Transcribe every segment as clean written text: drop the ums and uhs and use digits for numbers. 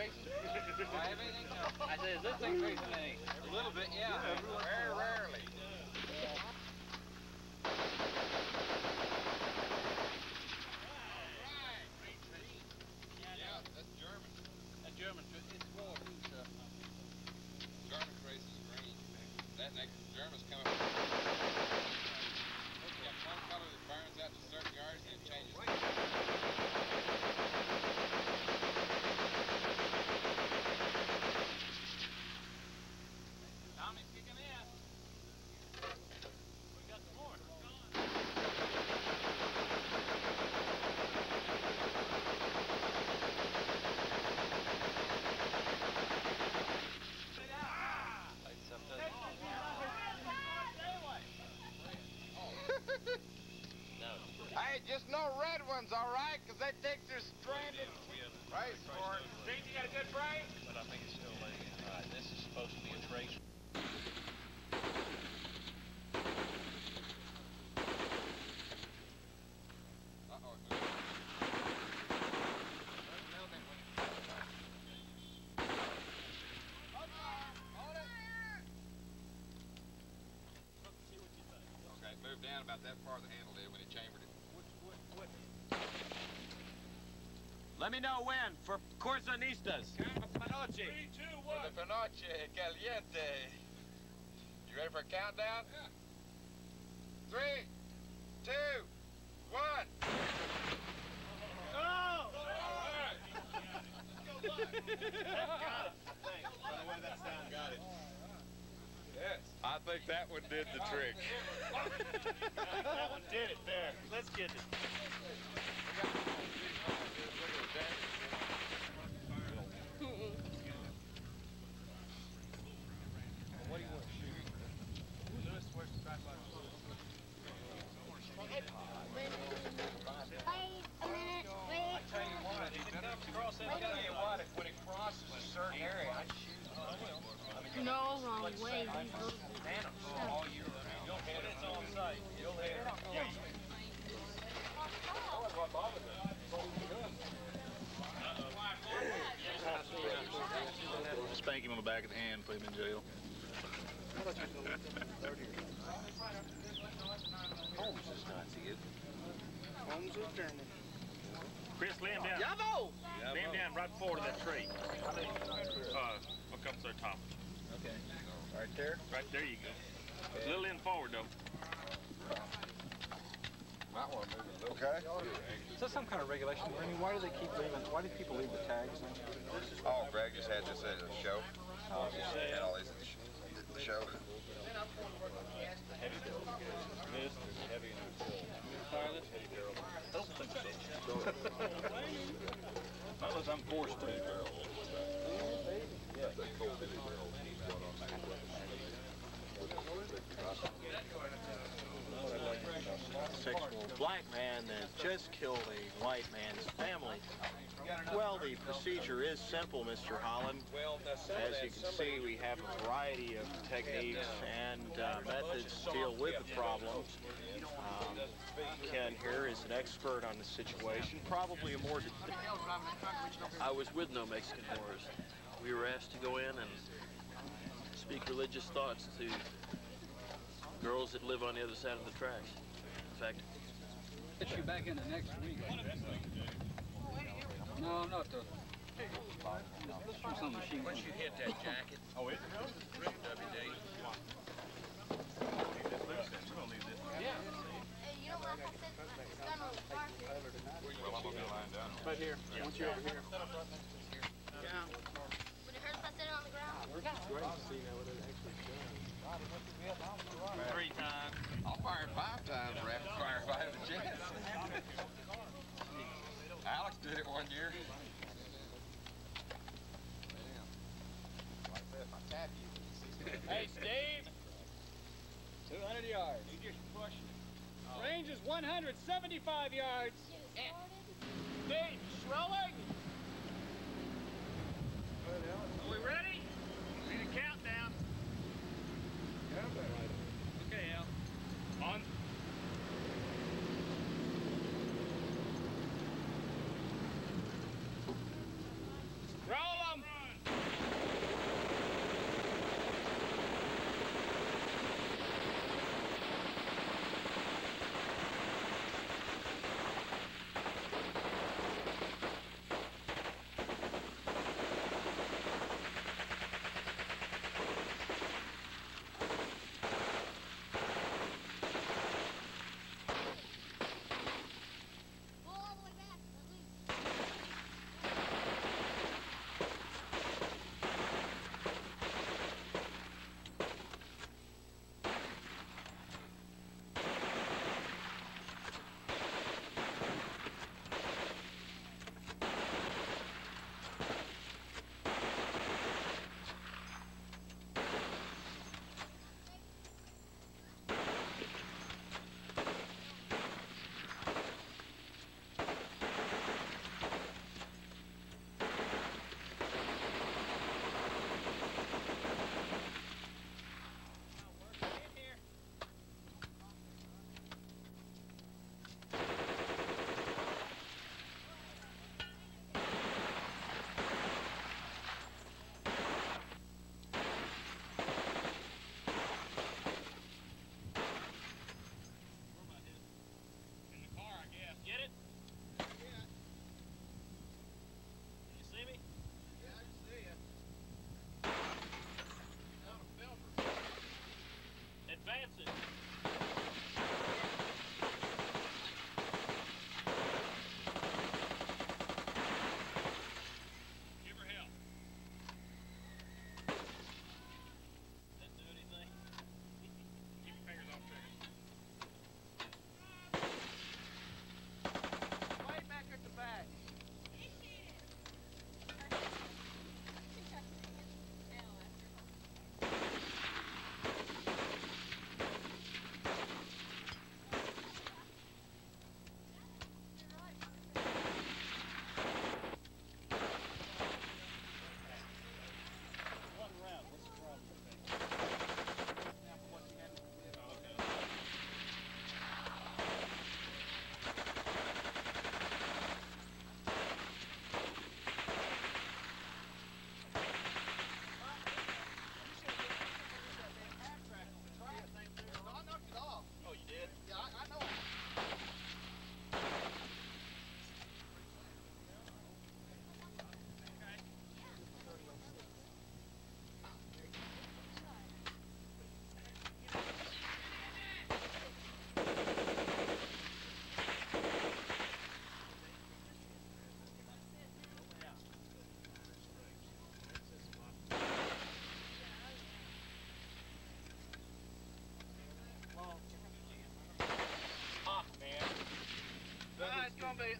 crazy? Why, everything? I said, is this thing crazy to me? A little bit, yeah. Very rarely. Just no red ones, all right? Because that takes their stranded. Right, Sport. Think you got a good brain? But I think it's still laying in right. This is supposed to be a trace. Okay, move down about that far the handle did when it chambered it. Let me know when for Corzonistas. Panoche. 3, 2, 1. For the Panoche Caliente. You ready for a countdown? Yeah. 3, 2, 1. Go! All right. Let's go live. Got it. Thanks. By the way, that sound got it. Yes. I think that one did the trick. That one did it there. Let's get it. Spank him on the back of the hand, put him in jail. Holmes is Nazi, isn't he? Holmes is German. Chris, lay him down. Yavo! Lay him down right forward of that tree. Look up to the top. Okay. Right there? Right there you go. Okay. A little in forward, though. Might want to move it a little. Okay. Is that some kind of regulation? I mean, why do they keep leaving? Why do people leave the tags? Oh, Greg just had this at a show. Oh, he had all these at the show. I don't think so. Unless I'm forced to. Sexual black man that just killed a white man's family. Well, the procedure is simple, Mr. Holland. As you can see, we have a variety of techniques and methods to deal with the problem. Ken here is an expert on the situation, probably a more... I was with No Mexican Wars. We were asked to go in and speak religious thoughts to girls that live on the other side of the tracks. In fact... Get you back in the next week. No, not the... Some machine. Once you hit that jacket... Oh, is it? WD. Yeah. You know what I said? It's gonna work. Well, I'm gonna be lying down. Right here. Yeah. Once you're over here. Down. Would it hurt if I set it on the ground? It's great to see now what it actually does. 3 times. I'll fire 5 times, Raph. Fire 5 a chance. Alex did it one year. Hey, Steve. 200 yards. You just push it. Range is 175 yards. Stage rolling. Are we ready? We need a countdown. Okay, Al. On. Roll 'em.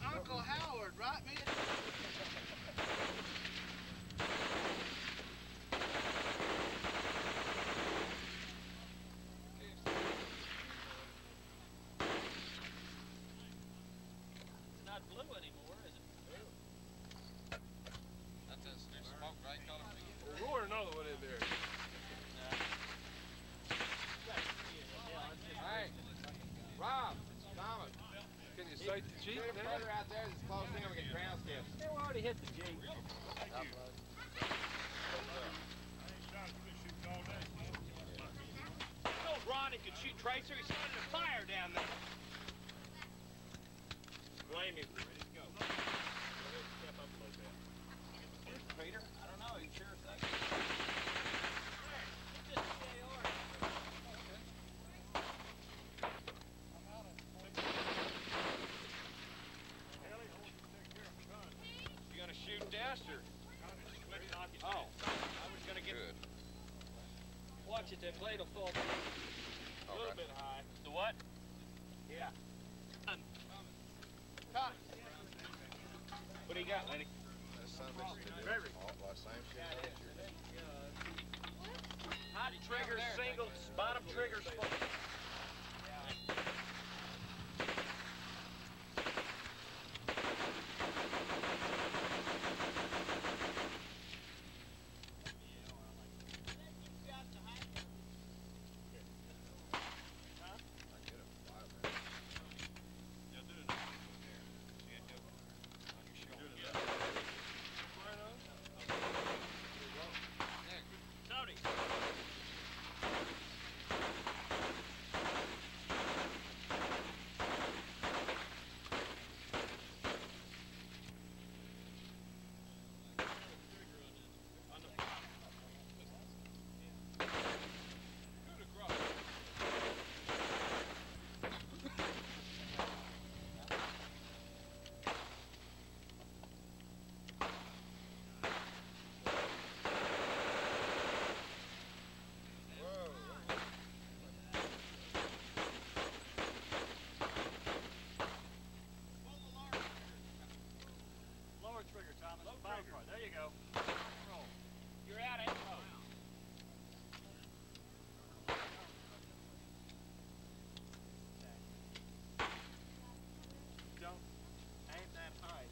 Uncle Howard, right, man? It's not blue anymore, is it? That's a smoke, right? Color. Or another one in there. Hey, Rob, Thomas, can you sight the Jeep? There's a brother out there that's close thing. I'm going to get ground skips. They already hit the Jeep. Thank you. I told Ronnie could shoot Tracer. He started a fire down there. Blame him. Ready to go. Step up a little bit. Here's Peter. I don't know. He sure is that good. Shoot Daster. Oh, I was gonna get good. Watch it, that blade will fall a little bit high. The what? Yeah. Tommy. What do you got, Lenny? Hot trigger single, bottom trigger spot. There you go. You're out of it. Don't aim that high.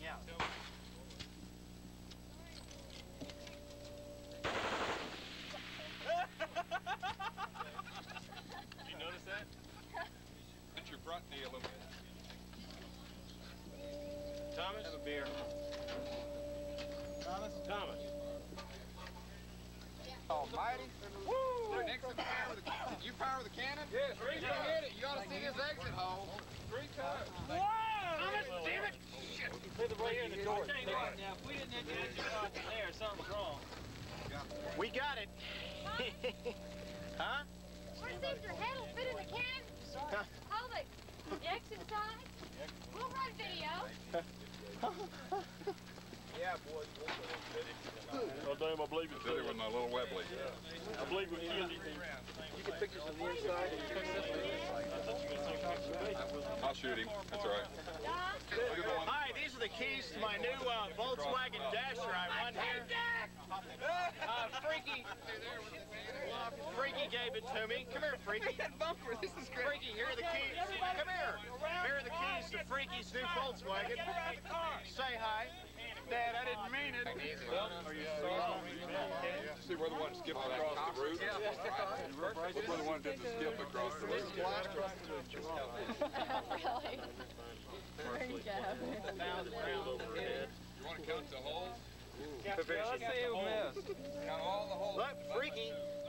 Yeah. You notice that? Hit your front knee a little bit. Thomas? Have a beer. Thomas? Almighty. Woo! They're next to the fire with the... Did you fire with a cannon? Yes, three times. You ought to see this exit hole. Three times. Whoa! Thomas, damn it! Shit! Put it right here in the door. I'll tell you what, now, if we didn't hit the exit hole there, something's wrong. We got it. Huh? Where's this? Your head will fit in the cannon? Huh? Hold it. The exit side? We'll run video. Yeah, boys, we'll run video. Oh, damn, I believe it. Did it with my little Webley. I believe it. You can picture some weird side. I'll shoot him. That's all right. Hi, these are the keys to my new Volkswagen Dasher I won here. Freaky gave it to me. Come here, Freaky. Bumper, this is great. Freaky, here are the keys. Come here. Here are the keys to Freaky's new Volkswagen. Say hi. Dad, I didn't mean it. Well, are you sorry? See, we're the ones skipping across the roof. We're the ones that didn't skip across the roof. Really? There you go. You want to count the holes? Let's see who missed. Count all the holes. Look, Freaky.